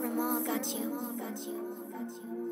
Ramal got you.